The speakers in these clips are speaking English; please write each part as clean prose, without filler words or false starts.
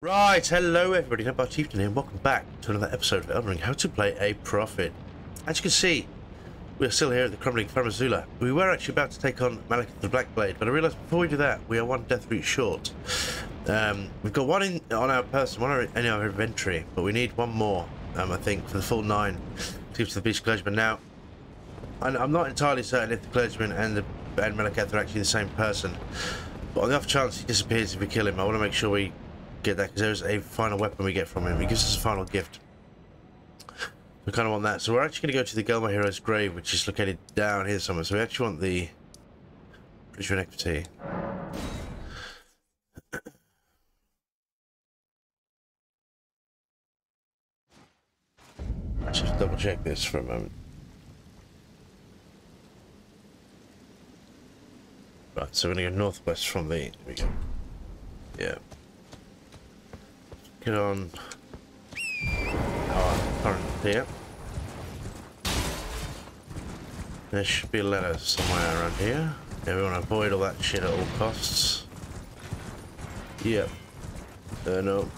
Right, hello everybody, I'm Chieftain here, and welcome back to another episode of Elden Ring, How to Play a Prophet. As you can see, we're still here at the Crumbling Farum Azula. We were actually about to take on Malekith the Blackblade, but I realised before we do that, we are one death root short. We've got one on our person, one in our inventory, but we need one more, I think, for the full 9 to give to the Beast Clergyman. Now, I'm not entirely certain if the Clergyman and Malekith are actually the same person, but on the off chance he disappears if we kill him, I want to make sure we get that, because there's a final weapon we get from him. He gives us a final gift. We kind of want that, so we're actually going to go to the Gelmir Hero's Grave, which is located down here somewhere. So we actually want the Ritual Equity. Let's just double check this for a moment. Right, so we're going to go northwest from the. Here we go. Yeah. Get on our current here. There should be a ladder somewhere around here. Yeah, we want to avoid all that shit at all costs. Yep. No.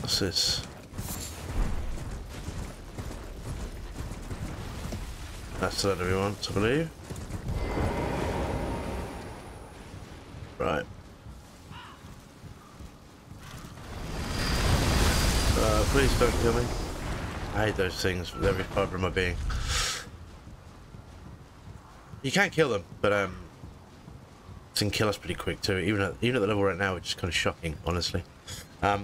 What's this? That's the ladder we want, I believe. Right. Please don't kill me. I hate those things with every fibre of my being. You can't kill them, but it can kill us pretty quick too. Even at the level right now, which is kind of shocking, honestly. Yeah.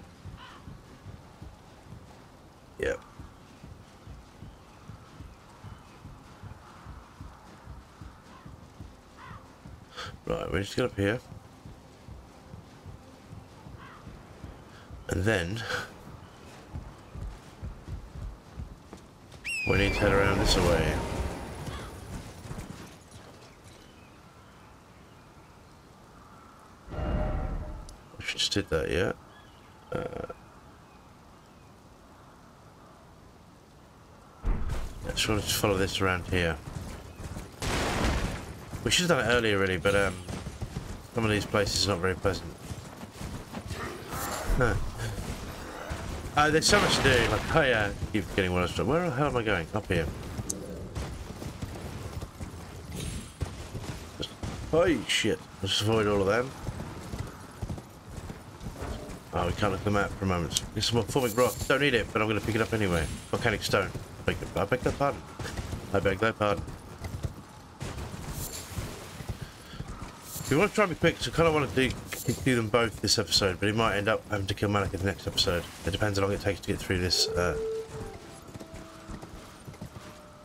Right, we just get up here, and then we need to head around this way. I should just did that, yeah. I just want to follow this around here. We should have done it earlier, really, but some of these places are not very pleasant. No. There's so much to do, like, oh yeah, I keep forgetting what I was doing. Where the hell am I going? Up here. Just, oh shit, let's just avoid all of them. Oh, we can't look at the map for a moment. This is more formic rock, don't need it, but I'm going to pick it up anyway. Volcanic stone. I beg their pardon. I beg their pardon. We want to try and be quick, so I kind of want to do them both this episode, but he might end up having to kill Malekith the next episode. It depends how long it takes to get through this.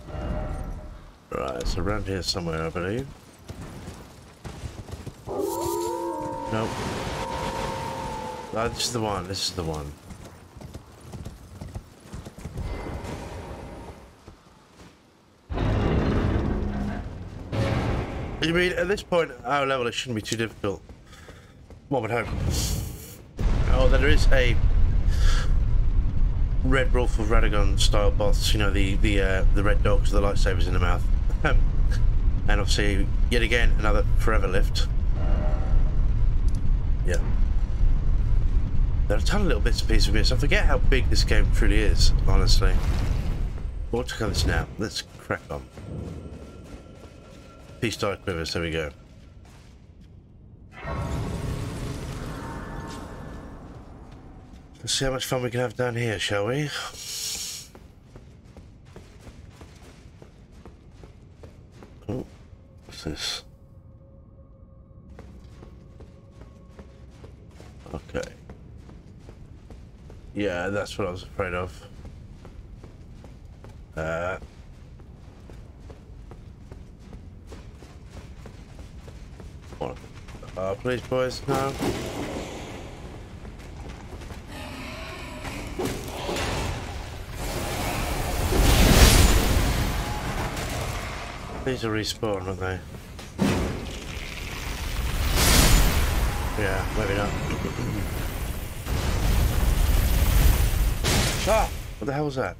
Right, so around here somewhere, I believe. Nope. This is the one, this is the one. You mean, at this point, our level, it shouldn't be too difficult. One would hope. Oh, there is a Red Wolf of Radagon style boss, you know, the red dogs with the lightsabers in the mouth. And obviously, yet again, another forever lift. Yeah. There are a ton of little bits and pieces of this. I forget how big this game truly is, honestly. We'll check on this now. Let's crack on. Peace Star Quivers, there we go. Let's see how much fun we can have down here, shall we? Oh, what's this? Okay. Yeah, that's what I was afraid of. Please, boys, no. These are respawn, aren't they? Yeah, maybe not. Ah! What the hell was that?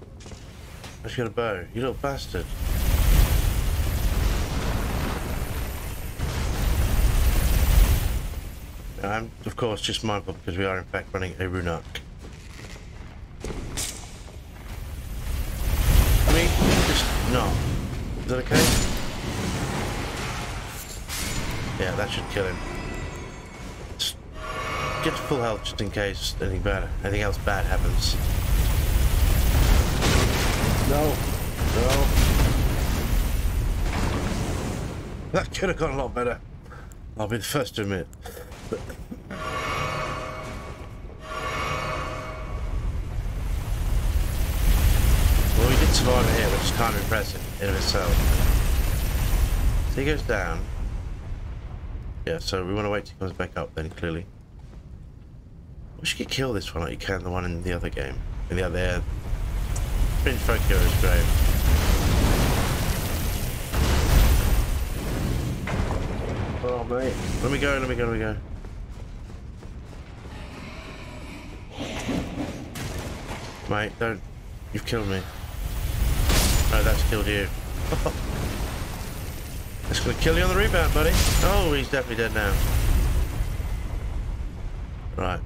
I just got a bow. You little bastard. I'm, of course, just mindful because we are, in fact, running a Runark. I mean, just not. Is that okay? Yeah, that should kill him. Just get to full health just in case anything else bad happens. No. That could have gone a lot better. I'll be the first to admit. Well, we did survive here, which is kind of impressive in itself. So he goes down. Yeah, so we want to wait till he comes back up then, clearly. I wish you could kill this one like you can the one in the other game. In the other air. Perfumer's Hero's Grave. Oh, mate. Let me go. Mate, don't. You've killed me. No, that's killed you. That's gonna kill you on the rebound, buddy. Oh, he's definitely dead now. Right.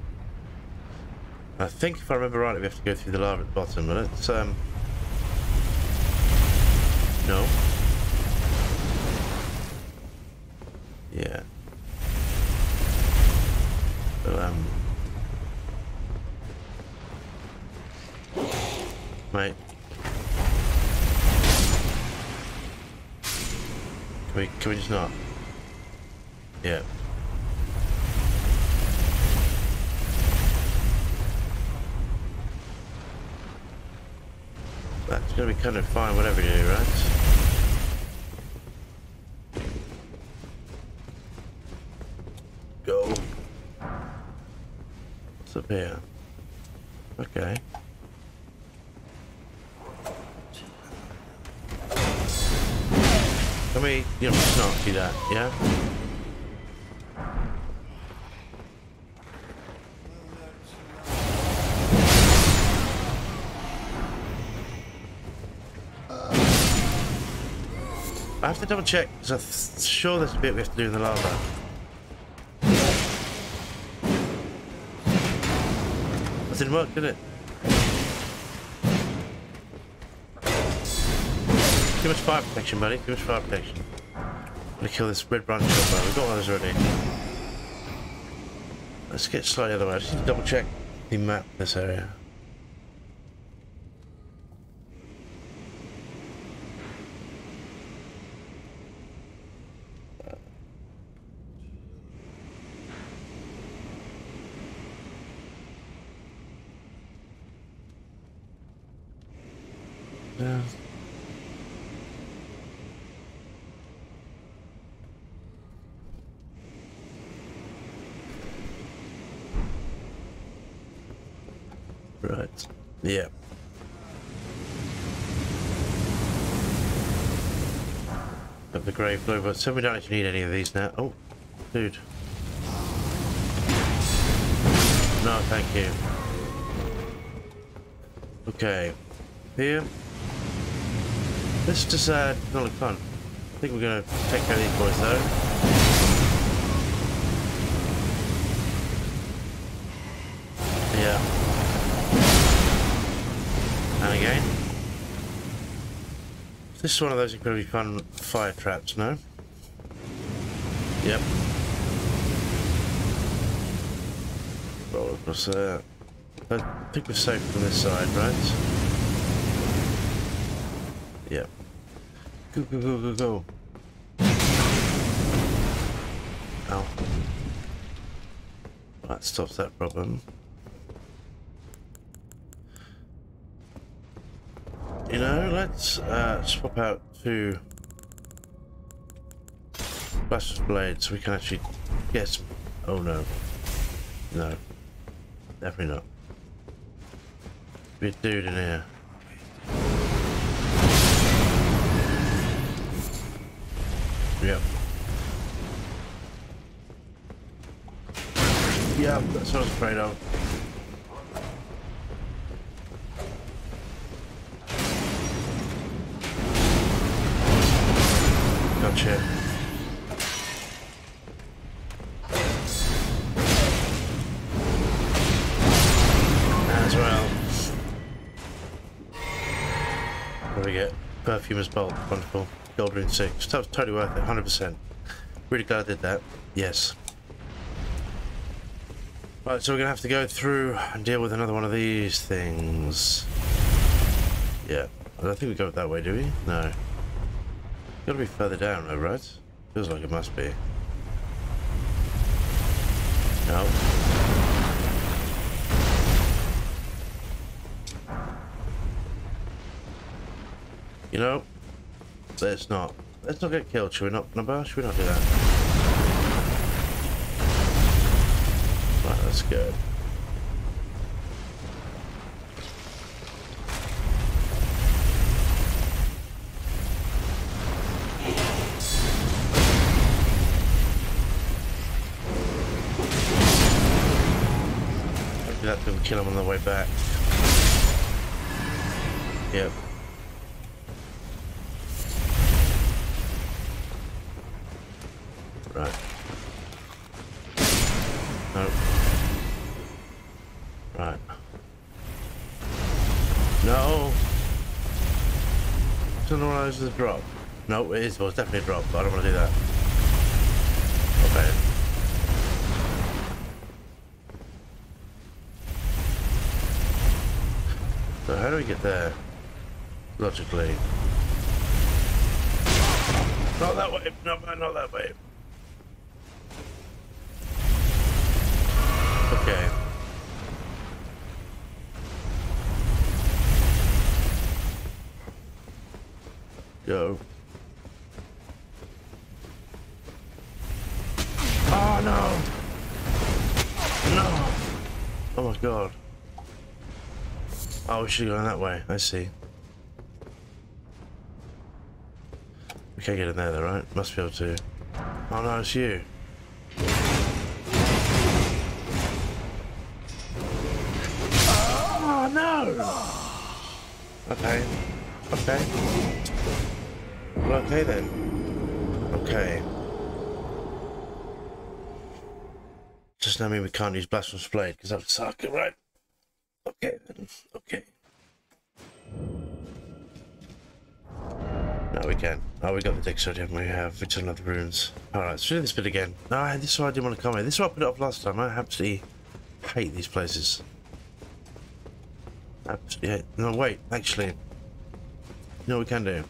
I think if I remember right, we have to go through the lava at the bottom, but let's, no. Yeah. So, mate. Can we just not? Yeah. That's gonna be kind of fine, whatever you do, right? Up here. Okay. Can we, you know, just not do that, yeah? I have to double check, because I'm sure there's a bit we have to do in the lava. Didn't work, did it? Too much fire protection, buddy. Too much fire protection. I'm gonna kill this red branch up, man. We've got one of those already. Let's get slightly other way. I just need to double check the map in this area. Right. Yeah. Got the grave over. So we don't actually need any of these now. Oh, dude. No, thank you. Okay. Here. This just not look fun. I think we're gonna take care of these boys though. This is one of those incredibly fun fire traps, no? Yep. Roll across there. I think we're safe from this side, right? Yep. Go. Ow. That stops that problem. You know, let's swap out to Blasphemous Blade so we can actually get some. Oh no. No. Definitely not. There's a dude in here. Yep. Yep, that's what I was afraid of. Gotcha. to get Perfumer's Bolt. Wonderful. Gold Rune 6. That was totally worth it, 100%. Really glad I did that. Yes. Right, so we're going to have to go through and deal with another one of these things. Yeah. I don't think we go that way, do we? No. Got to be further down, though, right? Feels like it must be. No. You know, let's not get killed. Should we not, Number? Should we not do that? Right, that's good. That didn't kill him on the way back. Yep. Right. Nope. Right. No! I don't know why this is a drop. No, it is. Well, it's definitely a drop, but I don't want to do that. Okay. So how do we get there? Logically. Not that way, not that way. Okay. Go. Oh no! No! Oh my god. Oh, we should have gone that way. I see. We can't get in there, though, right? Must be able to. Oh no, it's you. Oh no! Okay. Okay. Well, okay then. Okay. Just doesn't mean we can't use Blasphemous Blade because that would suck, right? Okay then, okay. No, we can. Oh, we got the Dexter, haven't we? Which is another runes. Alright, let's do this bit again. No, this is why I didn't want to come here. This is why I put it off last time. I absolutely hate these places. Absolutely hate. No, wait, actually. You know what we can do?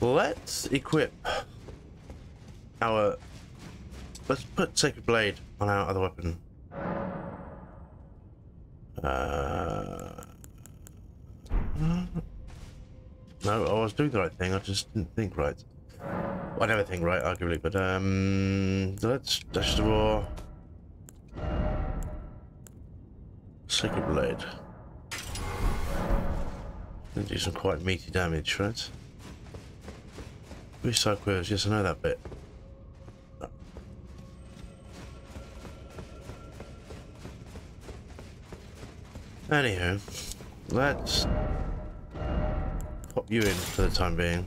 Let's equip our... Let's put Sacred Blade on our other weapon. No, I was doing the right thing. I just didn't think right. Well, I never think right, arguably, but let's dash the war. Sacred Blade. Gonna do some quite meaty damage, right? Recycle quills. Yes, I know that bit. Anywho, let's pop you in for the time being.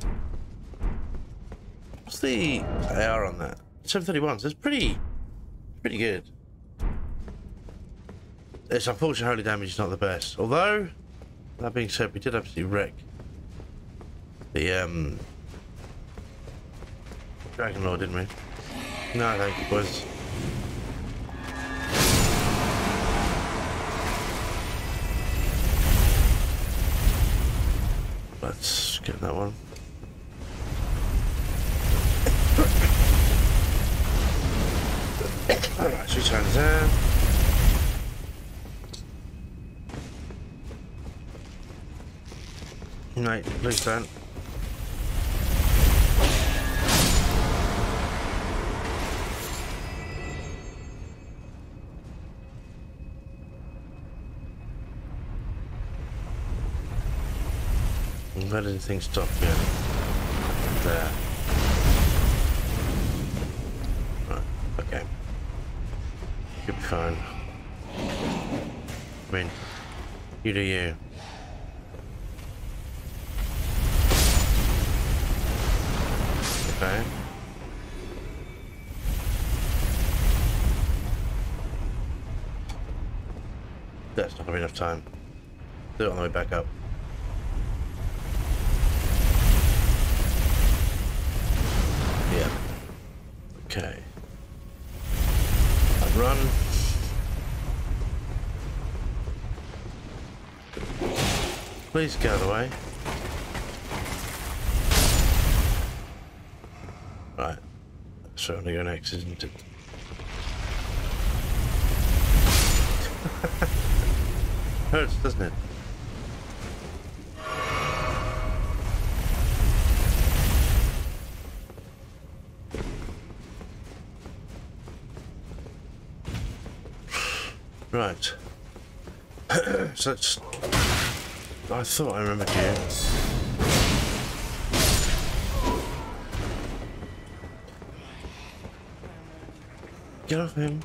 What's the AR on that? 731, so it's pretty good. It's unfortunate holy damage is not the best. Although, that being said, we did absolutely wreck the Dragon Lord, didn't we? No, thank you, boys. Let's get that one. Alright, 2 times there. Mate, please don't. Where did the thing stop here? There. Right, okay. You'll be fine. I mean, you do you. Okay. That's not gonna be enough time. do it on the way back up. Yeah. Okay. I've run. Please go the way. Right. That's where I'm going next, isn't it? Hurts, doesn't it? Right. So it's... I thought I remembered you. Get off him.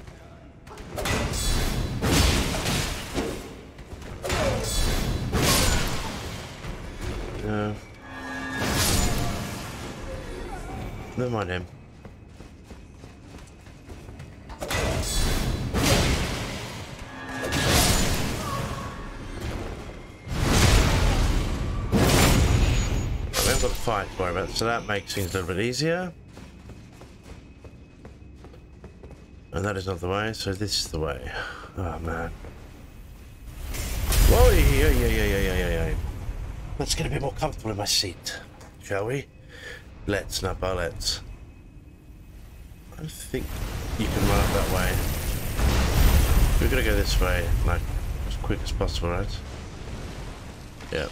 No. Never mind him. Fight to worry about, so that makes things a little bit easier. And that is not the way, so this is the way. Oh man. Whoa, yeah. Let's get a bit more comfortable in my seat, shall we? Let's, not let's. I don't think you can run up that way. We're gonna go this way, like as quick as possible, right? Yeah.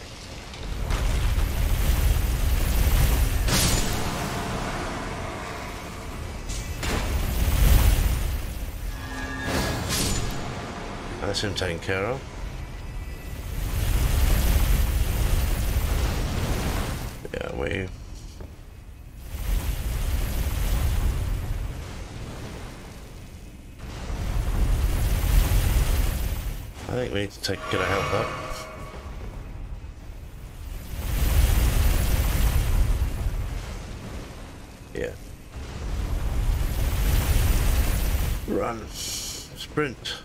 That's him taken care of. Yeah, we... I think we need to take a bit of help up. Yeah. Run. Sprint.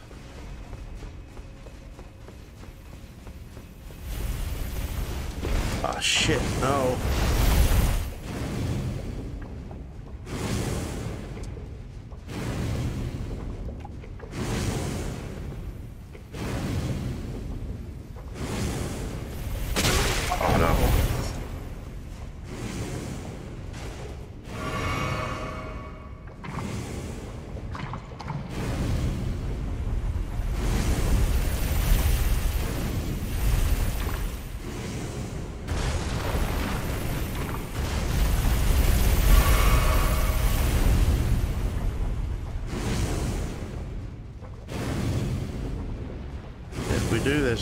Oh, shit, no. Oh, no.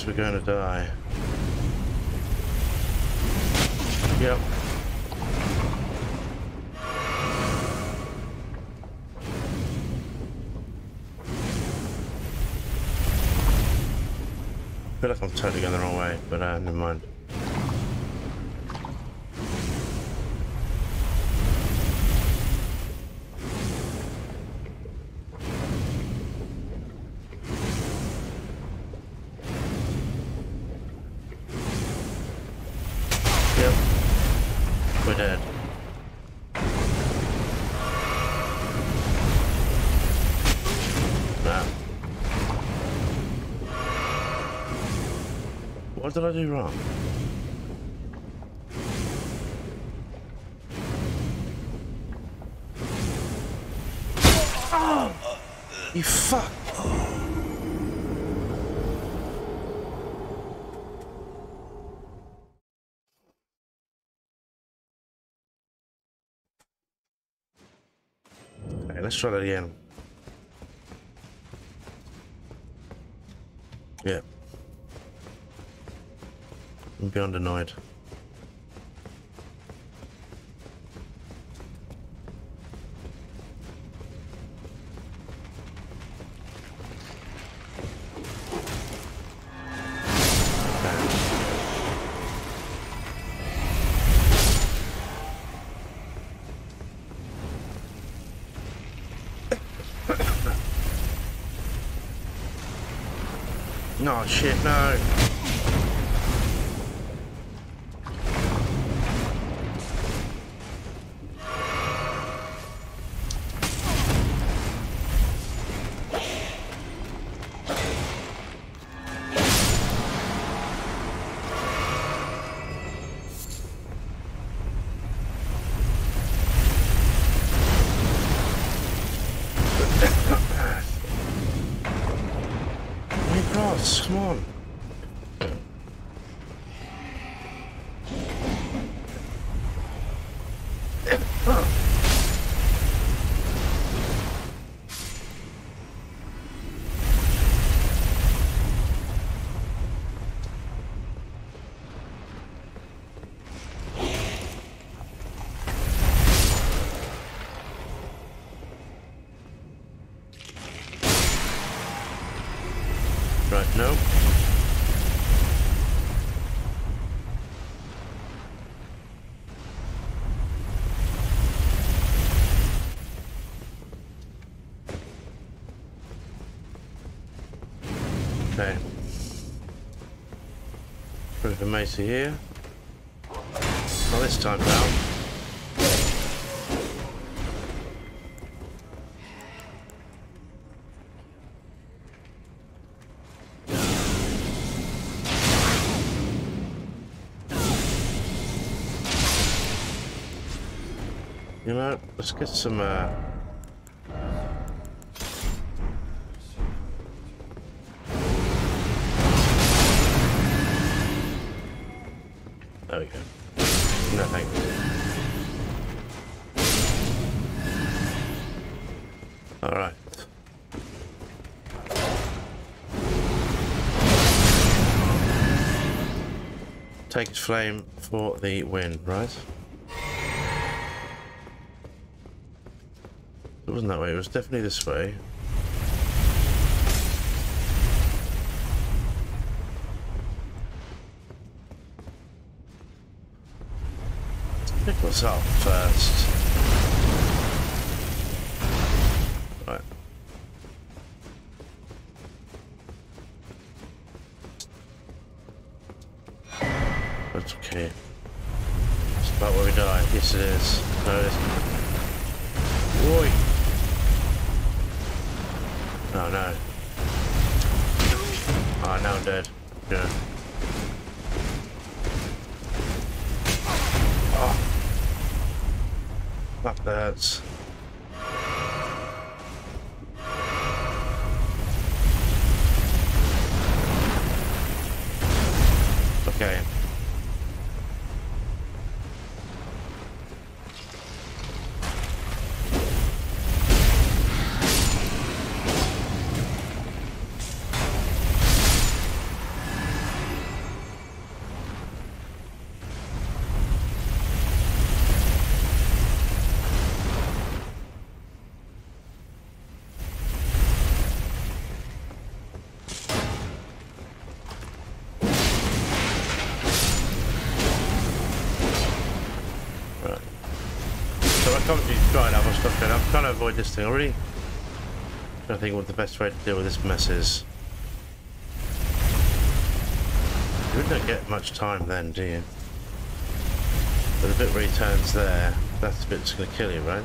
We're going to die. Yep. I feel like I'm totally going the wrong way, but never mind. What did I do wrong? Oh, you fuck! Okay, let's try that again. Yeah. I'm beyond annoyed. No, shit, no. My God, come on. The Mesa here. Well, this time round. You know, let's get some. There we go. No, thank you. All right. Take its flame for the win, right? It wasn't that way. It was definitely this way. Pick us up first. Right. That's okay. It's about where we die. Yes, it is. No, it isn't. Oi! Oh, no. Oh, now I'm dead. Yeah. That hurts. Okay. I'm trying to avoid this thing already. I think what the best way to deal with this mess is. You don't get much time then, do you? But the bit where he turns there, that's the bit that's going to kill you, right?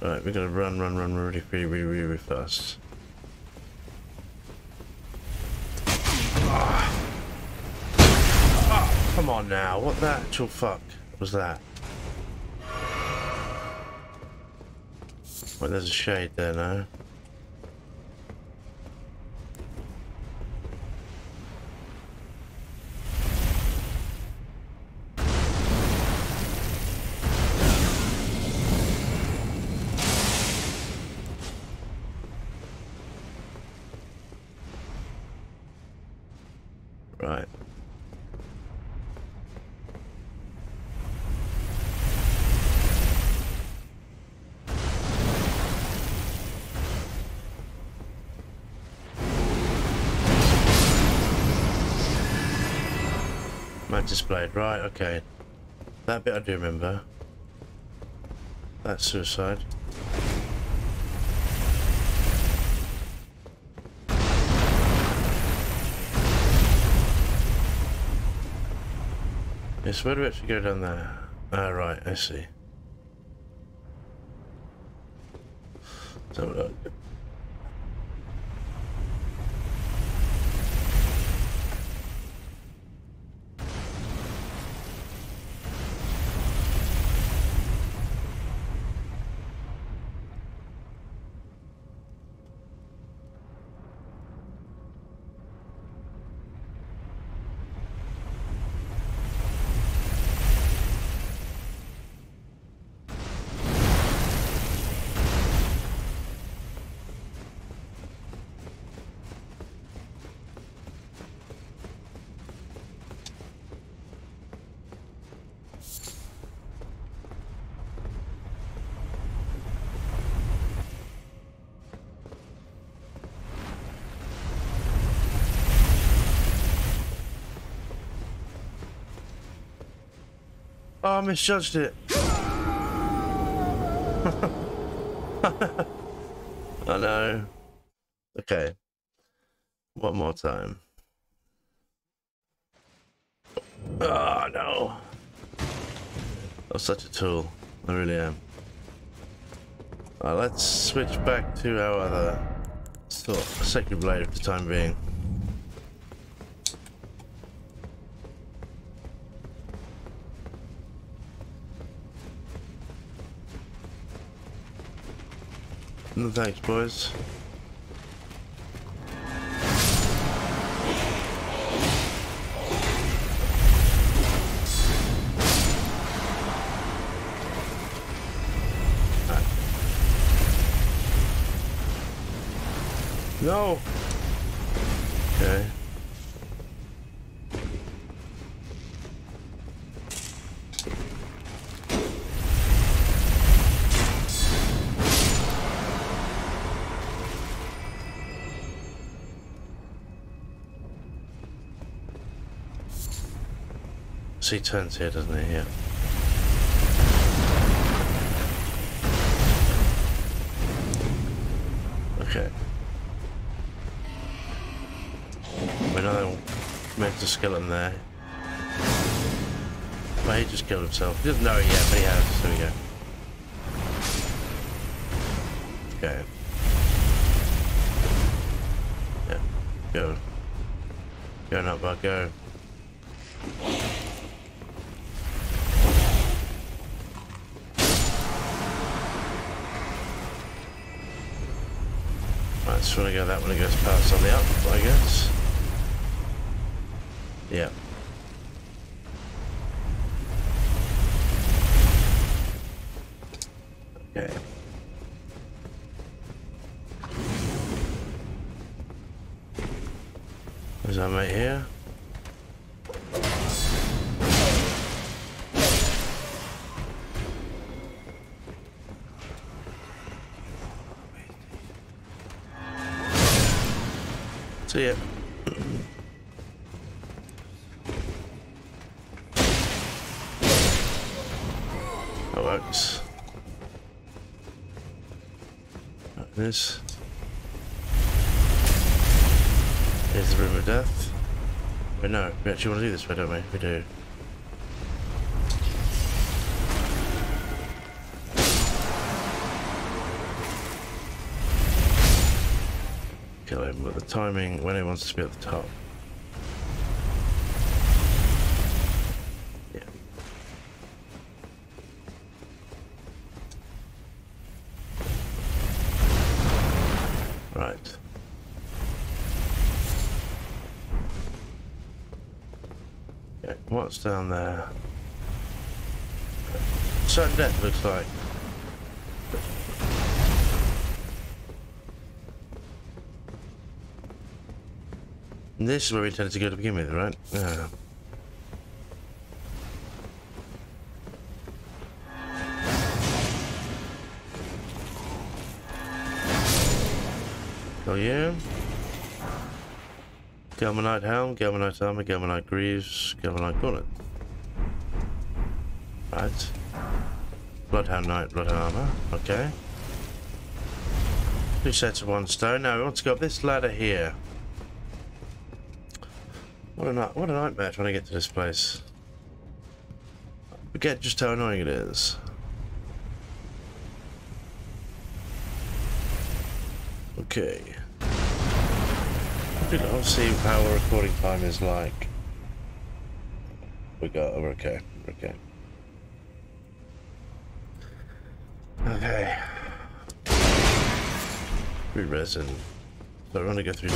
Right, we're going to run really fast. Oh, come on now, what the actual fuck? Was that? Well, there's a shade there now. Right. Displayed, right, okay. That bit I do remember. That's suicide. Yes, where do we actually go down there? Ah, right, I see. Let's have a look. Oh, I misjudged it. I know. Okay. One more time. Oh, no. I'm such a tool. I really am. Alright, let's switch back to our other Sacred Blade for the time being. No thanks, boys. No. Okay. He turns here, doesn't he? Yeah. Okay. We know they meant to skill him there. But he just killed himself. He doesn't know it yet, but he has. There we go. Okay. Yeah. Go. Go, not but go. Just want to go that when it goes past on the up, I guess. Yeah. Okay. There's our mate here. See ya. That works. Like this. Here's the room of death. Wait, no, we actually want to do this way, don't we? We do. Kill him with the timing when he wants to be at the top. Yeah. Right. Okay, what's down there? Certain death looks like. This is where we intended to go to begin with, right? Yeah. Oh yeah. Gelmanite Helm, Gelmanite Armor, Gelmanite Greaves, Gelmanite Gauntlet. Right. Bloodhound Knight, Bloodhound Armor, okay. 2 sets of 1 stone. Now we want to go up this ladder here. What a nightmare trying to get to this place. I forget just how annoying it is. Okay. I'll see how our recording time is like. We got, we're okay, we're okay. Okay. Free resin. So I want to go through.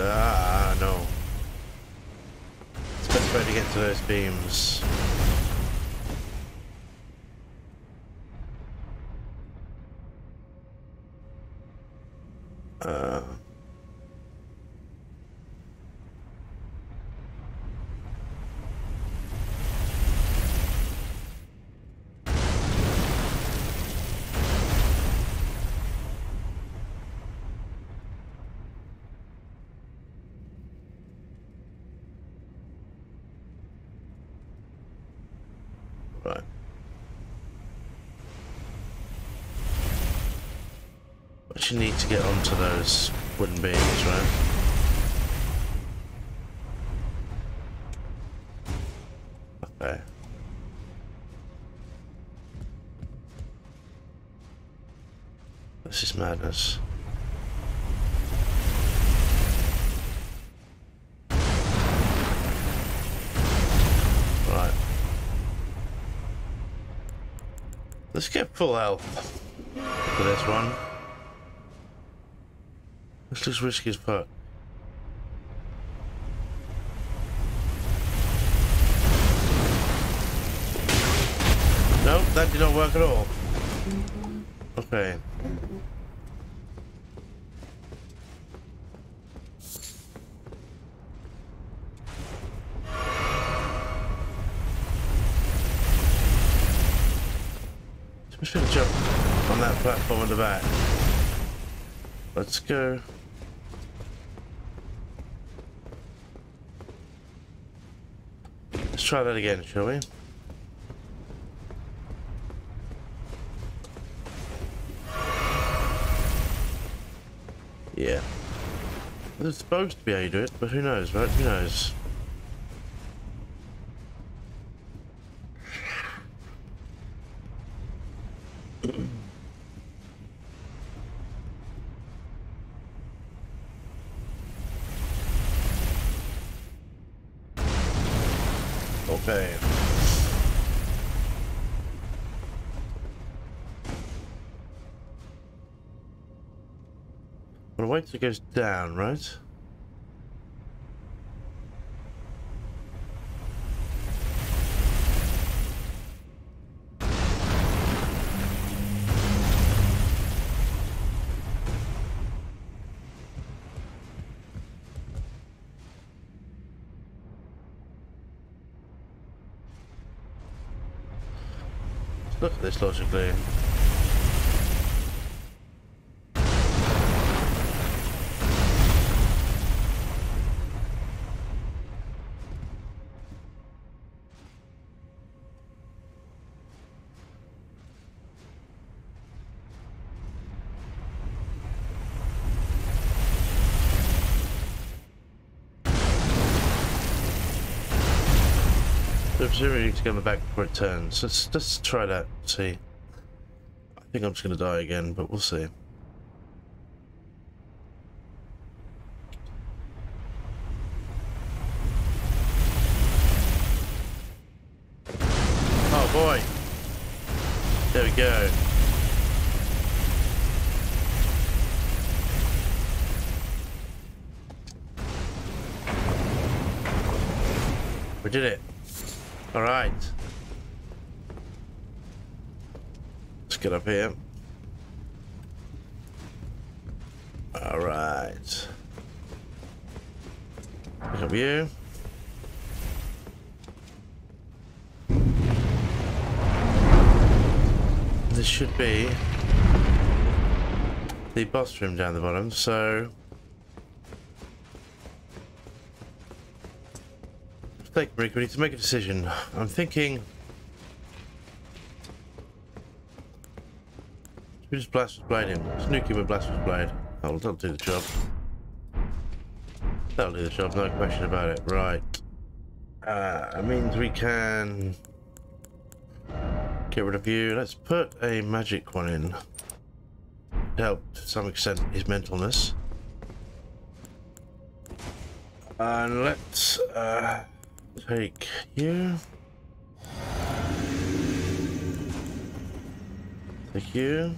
Ah, no. Best way to get to those beams. But you need to get onto those wooden beams, right? Okay. This is madness. Right. Let's get full health for this one. This looks risky as fuck. Nope, that did not work at all. Okay. So we should jump on that platform in the back. Let's go. Let's try that again, shall we? Yeah. This is supposed to be how you do it, but who knows, right? Who knows? Okay. Well, wait till it goes down, right? Look at this logically. We need to go back before it turns. Let's try that. See, I think I'm just gonna die again, but we'll see. Oh boy! There we go. We did it. All right, let's get up here. All right, look at you. This should be the boss room down the bottom, so we need to make a decision. I'm thinking we just Blasphemous Blade him. Snook him with Blasphemous Blade. That'll do the job. That'll do the job, no question about it. Right. That means we can get rid of you. Let's put a magic one in. Help to some extent his mentalness. And let's take you. Take you.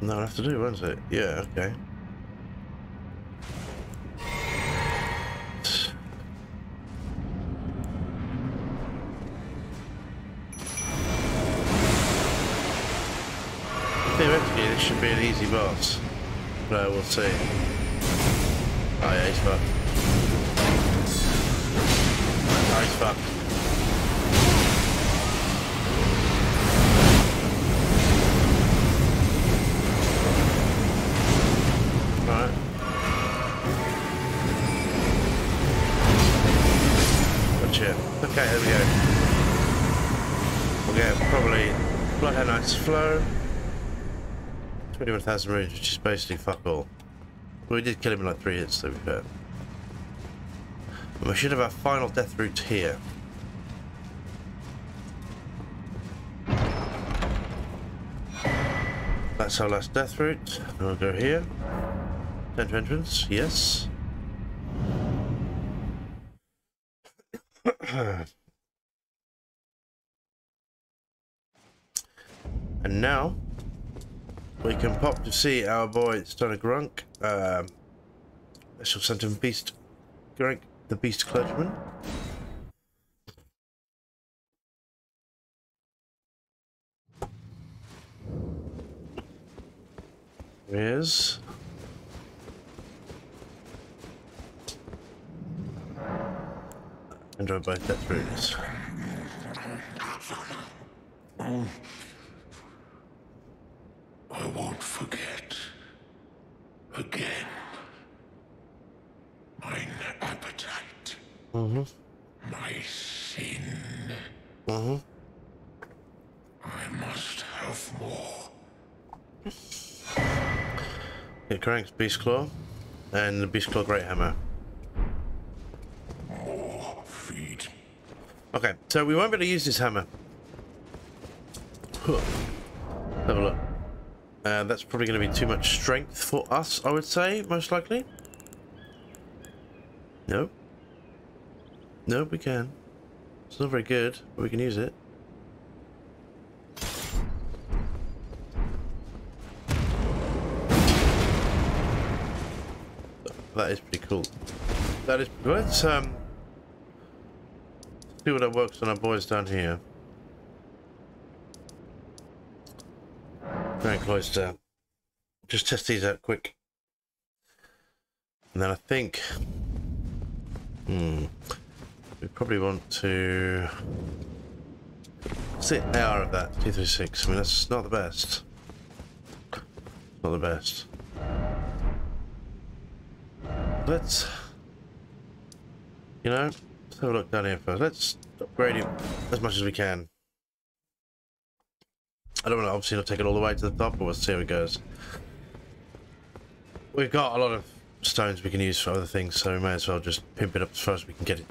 And that'll have to do, won't it? Yeah, okay. Theoretically, this should be an easy boss. No, we'll see. Oh yeah, he's fucked. Oh, he's fucked. Alright. Gotcha. Okay, there we go. We'll get probably Bloodhound Knight's Flow. 21,000 rage, which is basically fuck all. But we did kill him in like 3 hits, so we could. And we should have our final death route here. That's our last death route. And we'll go here. Center entrance, yes. And now we can pop to see our boy Stunner Gurranq. I shall send him Beast Gurranq the Beast Clergyman. There he is. Enjoy both death routes. I won't forget. Again. Mine appetite. Mm-hmm. My sin. Mm-hmm. I must have more. Get Gurranq's Beast Claw and the Beast Claw Great Hammer. More feet. Okay, so we won't be able to use this hammer. Huh. Have a look. That's probably going to be too much strength for us, I would say, most likely. No. No, we can. It's not very good, but we can use it. That is pretty cool. That is good. Let's see what that works on our boys down here. Grand Cloister. Just test these out quick. And then I think... we probably want to... What's the hour of that? 236. I mean, that's not the best. Not the best. Let's... You know, let's have a look down here first. Let's upgrade him as much as we can. I don't want to obviously not take it all the way to the top, but we'll see how it goes. We've got a lot of stones we can use for other things, so we may as well just pimp it up as far as we can get it.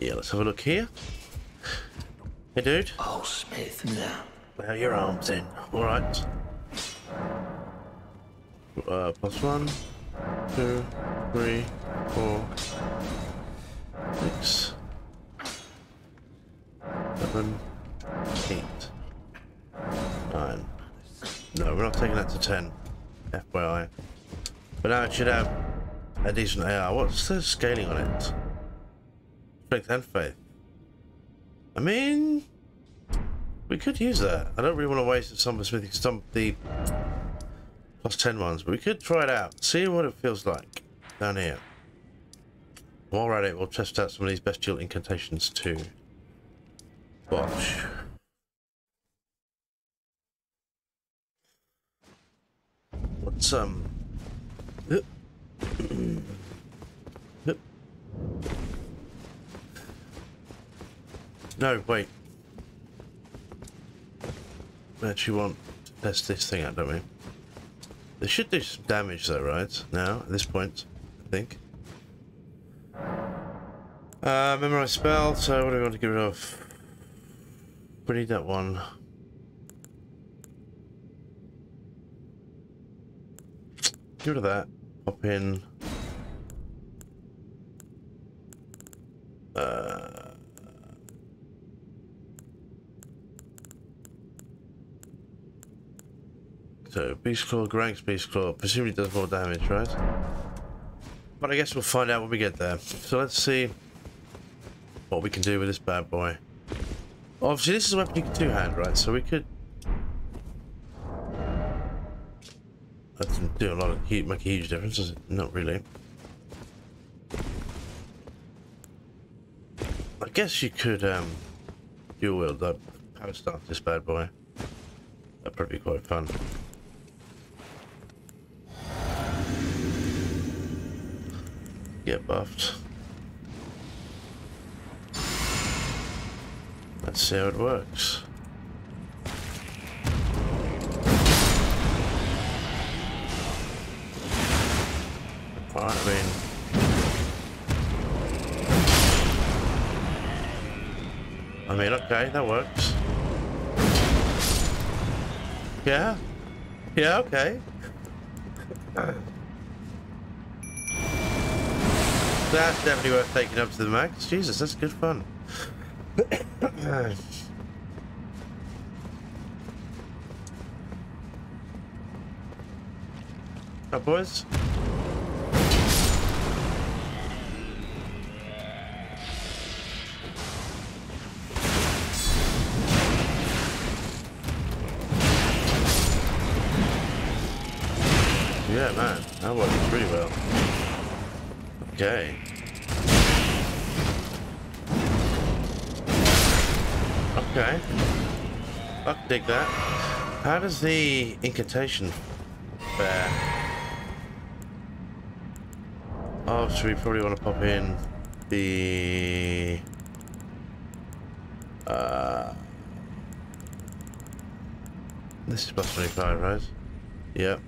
Yeah, let's have a look here. Hey, dude. Oh, Smith, now. Well, your arm's in. All right. Plus 1, 2, 3, 4, 6. 7, 8, 9. No, we're not taking that to 10, FYI. But now it should have a decent AR. What's the scaling on it? Strength and faith. I mean, we could use that. I don't really want to waste the Somber Smithing Stump, the plus 10 ones, but we could try it out. See what it feels like down here. While we're at it, we'll test out some of these bestial incantations too. Watch. What's No, wait. We actually want to test this thing out, don't we? They should do some damage though, right? Now, at this point, I think. Memorize spell, so what do we want to get rid of? We need that one. Get rid of that. Pop in. So, Beast Claw, Gurranq's Beast Claw. Presumably it does more damage, right? But I guess we'll find out when we get there. So let's see what we can do with this bad boy. Obviously, this is a weapon you can two-hand, right? So we could... That doesn't do a lot of... make a huge difference, does it? Not really. I guess you could, dual-wield that power staff, this bad boy. That'd probably be quite fun. Get buffed. Let's see how it works. Well, I mean, okay, that works. Yeah? Yeah, okay. That's definitely worth taking up to the max. Jesus, that's good fun. Up, boys. Yeah, man, that worked pretty well. Okay. Okay. I can dig that. How does the incantation fare? Oh, so we probably want to pop in the... This is plus 25, right? Yep.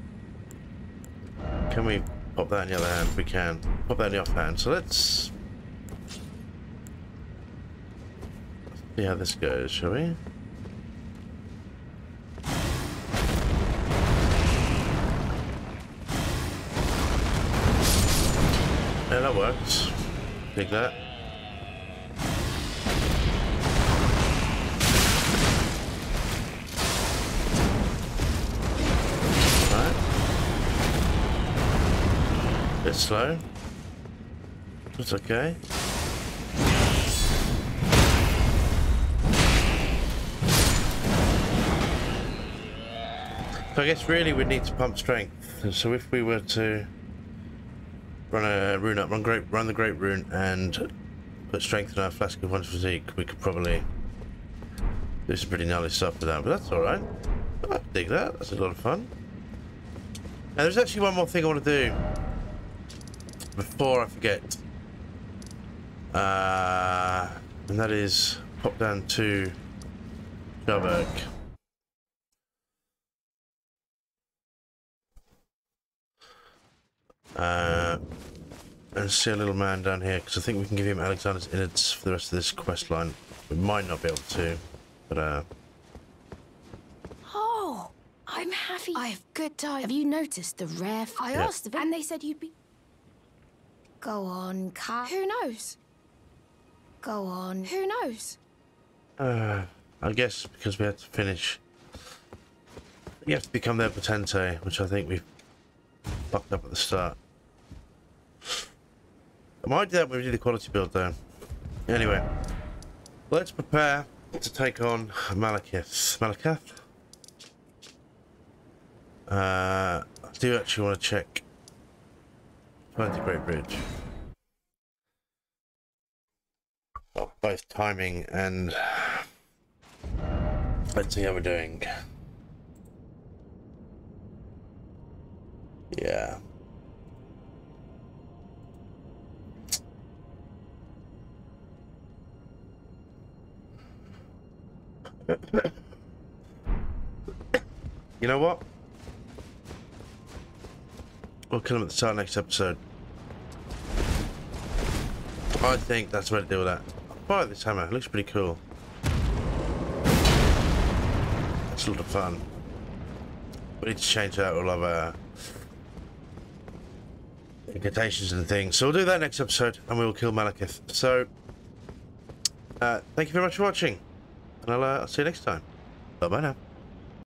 Can we pop that in the other hand? We can. Pop that in the offhand. So let's see how this goes, shall we? Yeah, that works. Take that. Bit slow. That's okay. So I guess really we need to pump strength. So if we were to run a rune up, run the Great Rune and put strength in our Flask of Wondrous Physick, we could probably do some pretty gnarly stuff with that, but that's alright. I dig that, that's a lot of fun. Now there's actually one more thing I want to do. Before I forget, and that is pop down to Jarburg. And see a little man down here, because I think we can give him Alexander's Innards for the rest of this quest line. We might not be able to, but Oh, I'm happy. I have good time. Have you noticed the rare? I asked them, and they said you'd be. Go on, cat. Who knows? Go on. Who knows? I guess because we had to finish. You have to become their potente, which I think we fucked up at the start. I might do that when we do the quality build, though. Anyway, let's prepare to take on Malekith. I do actually want to check. The Great Bridge. Well, both timing and let's see how we're doing. Yeah. You know what? We'll kill him at the start of next episode. I think that's the way to deal with that. I like this hammer, it looks pretty cool. That's a lot of fun. We need to change out all of our incantations and things. So we'll do that next episode and we'll kill Malekith. So, thank you very much for watching. And I'll see you next time. Bye bye now.